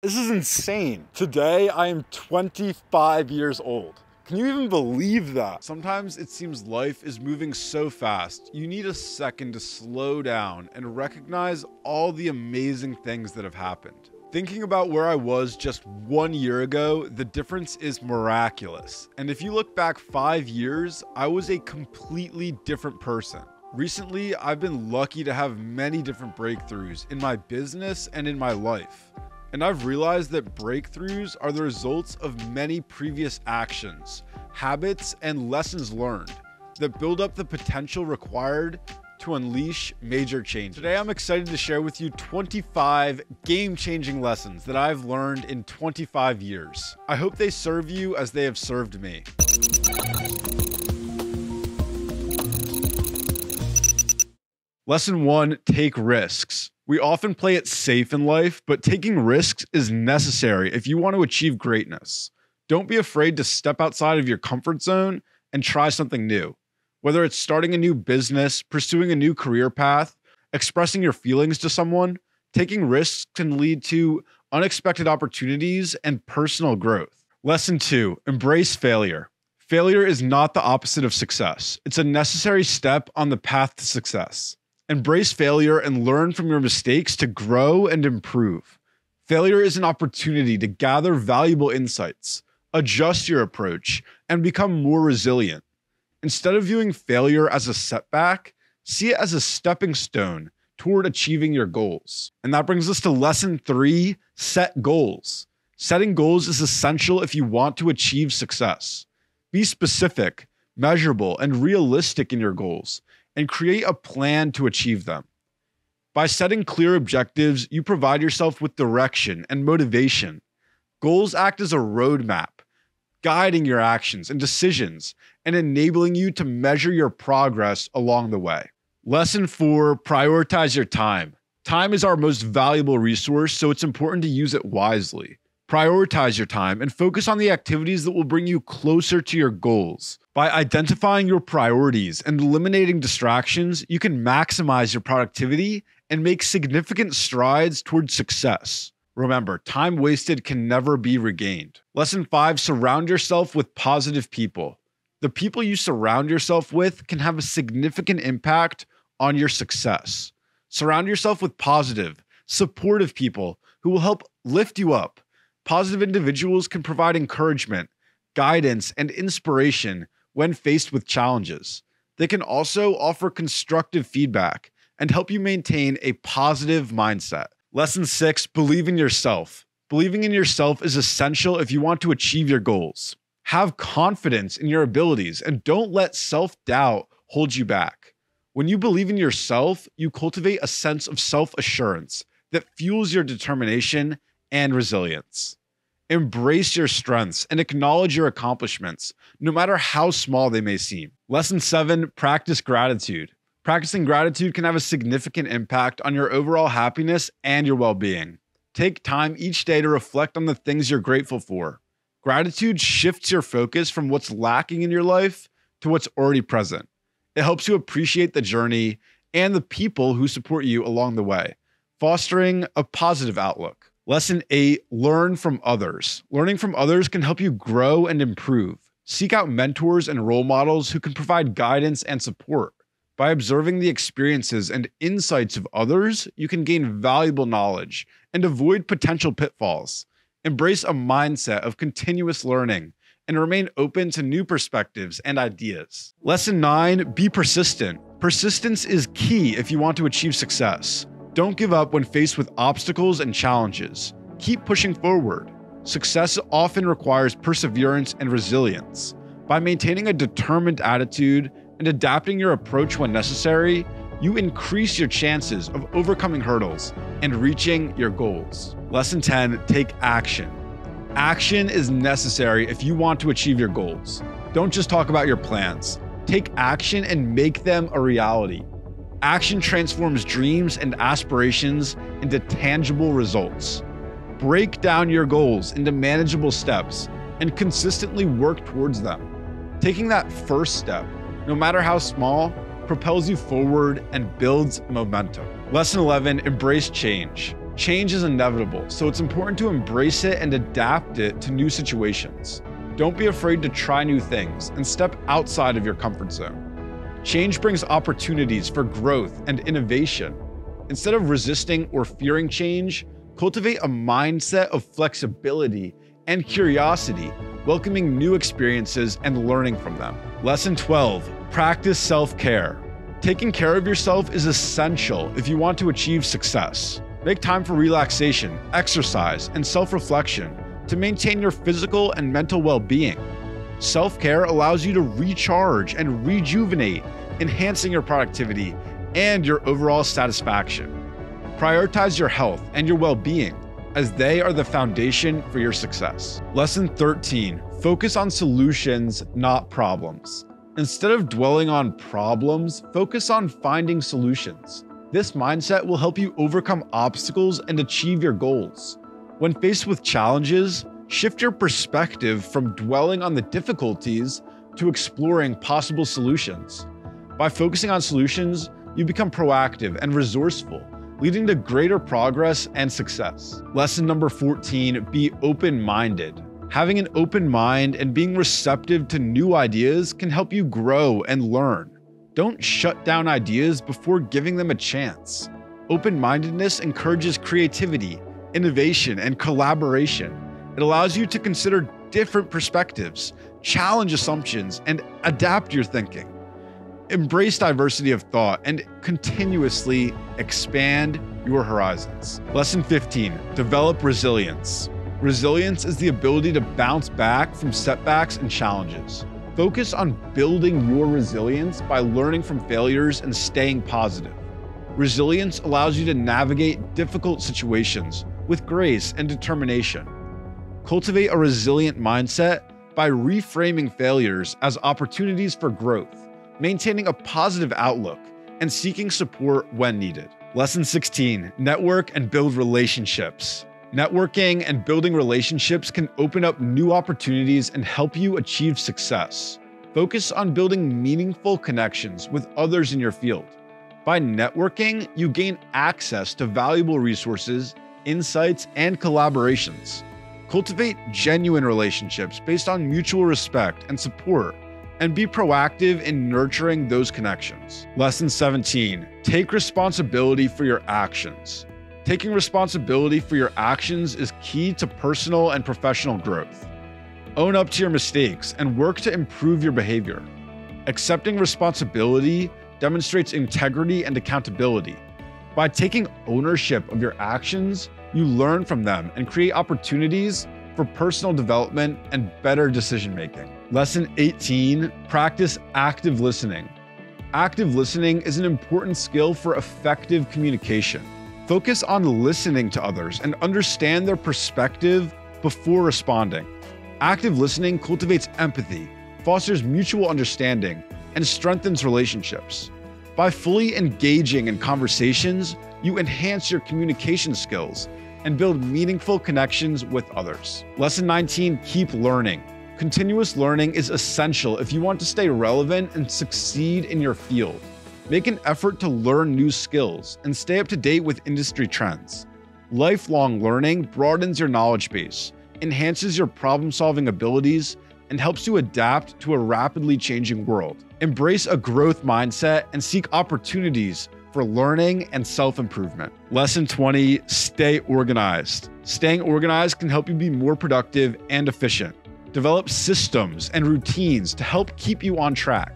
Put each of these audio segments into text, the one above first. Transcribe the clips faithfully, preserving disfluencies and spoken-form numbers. This is insane. Today, I am twenty-five years old. Can you even believe that? Sometimes it seems life is moving so fast, you need a second to slow down and recognize all the amazing things that have happened. Thinking about where I was just one year ago, the difference is miraculous. And if you look back five years, I was a completely different person. Recently, I've been lucky to have many different breakthroughs in my business and in my life. And I've realized that breakthroughs are the results of many previous actions, habits, and lessons learned that build up the potential required to unleash major change. Today, I'm excited to share with you twenty-five game-changing lessons that I've learned in twenty-five years. I hope they serve you as they have served me. Lesson one, take risks. We often play it safe in life, but taking risks is necessary if you want to achieve greatness. Don't be afraid to step outside of your comfort zone and try something new. Whether it's starting a new business, pursuing a new career path, expressing your feelings to someone, taking risks can lead to unexpected opportunities and personal growth. Lesson two, embrace failure. Failure is not the opposite of success. It's a necessary step on the path to success. Embrace failure and learn from your mistakes to grow and improve. Failure is an opportunity to gather valuable insights, adjust your approach, and become more resilient. Instead of viewing failure as a setback, see it as a stepping stone toward achieving your goals. And that brings us to lesson three, set goals. Setting goals is essential if you want to achieve success. Be specific, measurable, and realistic in your goals, and create a plan to achieve them. By setting clear objectives, you provide yourself with direction and motivation. Goals act as a roadmap, guiding your actions and decisions, and enabling you to measure your progress along the way. Lesson four, prioritize your time. Time is our most valuable resource, so it's important to use it wisely. Prioritize your time and focus on the activities that will bring you closer to your goals. By identifying your priorities and eliminating distractions, you can maximize your productivity and make significant strides towards success. Remember, time wasted can never be regained. Lesson five, surround yourself with positive people. The people you surround yourself with can have a significant impact on your success. Surround yourself with positive, supportive people who will help lift you up. Positive individuals can provide encouragement, guidance, and inspiration when faced with challenges. They can also offer constructive feedback and help you maintain a positive mindset. Lesson six, believe in yourself. Believing in yourself is essential if you want to achieve your goals. Have confidence in your abilities and don't let self-doubt hold you back. When you believe in yourself, you cultivate a sense of self-assurance that fuels your determination and resilience. Embrace your strengths and acknowledge your accomplishments, no matter how small they may seem. Lesson seven, practice gratitude. Practicing gratitude can have a significant impact on your overall happiness and your well-being. Take time each day to reflect on the things you're grateful for. Gratitude shifts your focus from what's lacking in your life to what's already present. It helps you appreciate the journey and the people who support you along the way, fostering a positive outlook. Lesson eight, learn from others. Learning from others can help you grow and improve. Seek out mentors and role models who can provide guidance and support. By observing the experiences and insights of others, you can gain valuable knowledge and avoid potential pitfalls. Embrace a mindset of continuous learning and remain open to new perspectives and ideas. Lesson nine, be persistent. Persistence is key if you want to achieve success. Don't give up when faced with obstacles and challenges. Keep pushing forward. Success often requires perseverance and resilience. By maintaining a determined attitude and adapting your approach when necessary, you increase your chances of overcoming hurdles and reaching your goals. Lesson ten, take action. Action is necessary if you want to achieve your goals. Don't just talk about your plans. Take action and make them a reality. Action transforms dreams and aspirations into tangible results. Break down your goals into manageable steps and consistently work towards them. Taking that first step, no matter how small, propels you forward and builds momentum. Lesson eleven, embrace change. Change is inevitable, so it's important to embrace it and adapt it to new situations. Don't be afraid to try new things and step outside of your comfort zone. Change brings opportunities for growth and innovation. Instead of resisting or fearing change, cultivate a mindset of flexibility and curiosity, welcoming new experiences and learning from them. Lesson twelve, practice self-care. Taking care of yourself is essential if you want to achieve success. Make time for relaxation, exercise, and self-reflection to maintain your physical and mental well-being. Self-care allows you to recharge and rejuvenate, enhancing your productivity and your overall satisfaction. Prioritize your health and your well-being, as they are the foundation for your success. Lesson thirteen, focus on solutions, not problems. Instead of dwelling on problems, focus on finding solutions. This mindset will help you overcome obstacles and achieve your goals. When faced with challenges, shift your perspective from dwelling on the difficulties to exploring possible solutions. By focusing on solutions, you become proactive and resourceful, leading to greater progress and success. Lesson number fourteen, be open-minded. Having an open mind and being receptive to new ideas can help you grow and learn. Don't shut down ideas before giving them a chance. Open-mindedness encourages creativity, innovation, and collaboration. It allows you to consider different perspectives, challenge assumptions, and adapt your thinking. Embrace diversity of thought and continuously expand your horizons. Lesson fifteen, develop resilience. Resilience is the ability to bounce back from setbacks and challenges. Focus on building your resilience by learning from failures and staying positive. Resilience allows you to navigate difficult situations with grace and determination. Cultivate a resilient mindset by reframing failures as opportunities for growth, maintaining a positive outlook, and seeking support when needed. Lesson sixteen, network and build relationships. Networking and building relationships can open up new opportunities and help you achieve success. Focus on building meaningful connections with others in your field. By networking, you gain access to valuable resources, insights, and collaborations. Cultivate genuine relationships based on mutual respect and support, and be proactive in nurturing those connections. Lesson seventeen, take responsibility for your actions. Taking responsibility for your actions is key to personal and professional growth. Own up to your mistakes and work to improve your behavior. Accepting responsibility demonstrates integrity and accountability. By taking ownership of your actions, you learn from them and create opportunities for personal development and better decision-making. Lesson eighteen, practice active listening. Active listening is an important skill for effective communication. Focus on listening to others and understand their perspective before responding. Active listening cultivates empathy, fosters mutual understanding, and strengthens relationships. By fully engaging in conversations, you enhance your communication skills and build meaningful connections with others. Lesson nineteen, keep learning. Continuous learning is essential if you want to stay relevant and succeed in your field. Make an effort to learn new skills and stay up to date with industry trends. Lifelong learning broadens your knowledge base, enhances your problem-solving abilities, and helps you adapt to a rapidly changing world. Embrace a growth mindset and seek opportunities for learning and self-improvement. Lesson twenty, stay organized. Staying organized can help you be more productive and efficient. Develop systems and routines to help keep you on track.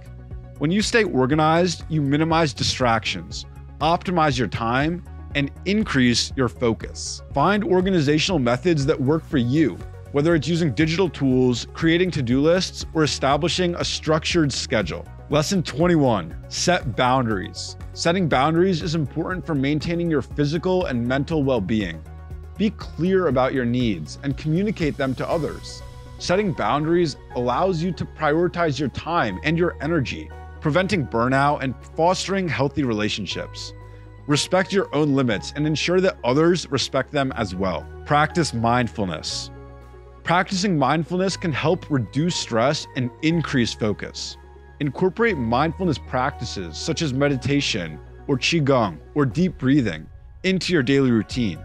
When you stay organized, you minimize distractions, optimize your time, and increase your focus. Find organizational methods that work for you, whether it's using digital tools, creating to-do lists, or establishing a structured schedule. Lesson twenty-one, set boundaries. Setting boundaries is important for maintaining your physical and mental well-being. Be clear about your needs and communicate them to others. Setting boundaries allows you to prioritize your time and your energy, preventing burnout and fostering healthy relationships. Respect your own limits and ensure that others respect them as well. Practice mindfulness. Practicing mindfulness can help reduce stress and increase focus. Incorporate mindfulness practices such as meditation or qigong or deep breathing into your daily routine.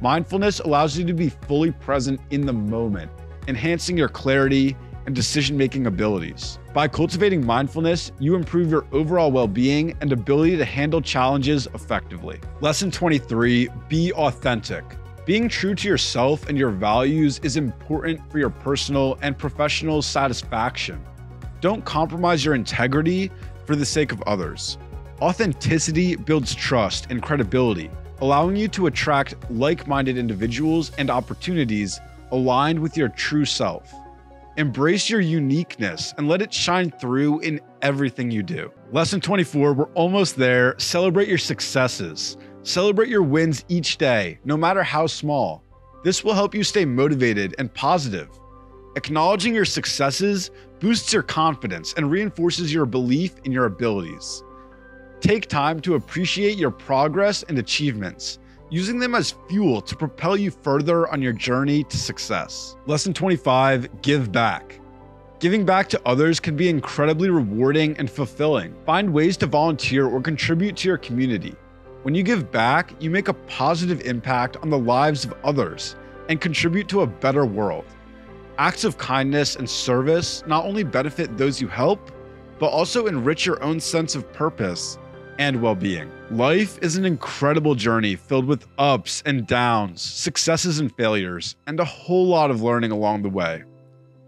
Mindfulness allows you to be fully present in the moment, enhancing your clarity and decision-making abilities. By cultivating mindfulness, you improve your overall well-being and ability to handle challenges effectively. Lesson twenty-three, be authentic. Being true to yourself and your values is important for your personal and professional satisfaction. Don't compromise your integrity for the sake of others. Authenticity builds trust and credibility, allowing you to attract like-minded individuals and opportunities aligned with your true self. Embrace your uniqueness and let it shine through in everything you do. Lesson twenty-four, we're almost there. Celebrate your successes. Celebrate your wins each day, no matter how small. This will help you stay motivated and positive. Acknowledging your successes boosts your confidence and reinforces your belief in your abilities. Take time to appreciate your progress and achievements, using them as fuel to propel you further on your journey to success. Lesson twenty-five, give back. Giving back to others can be incredibly rewarding and fulfilling. Find ways to volunteer or contribute to your community. When you give back, you make a positive impact on the lives of others and contribute to a better world. Acts of kindness and service not only benefit those you help, but also enrich your own sense of purpose and well-being. Life is an incredible journey filled with ups and downs, successes and failures, and a whole lot of learning along the way.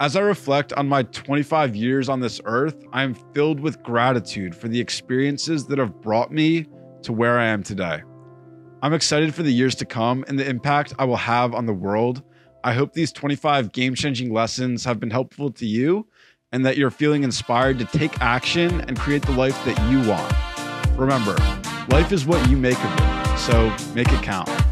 As I reflect on my twenty-five years on this earth, I am filled with gratitude for the experiences that have brought me to where I am today. I'm excited for the years to come and the impact I will have on the world. I hope these twenty-five game-changing lessons have been helpful to you and that you're feeling inspired to take action and create the life that you want. Remember, life is what you make of it, so make it count.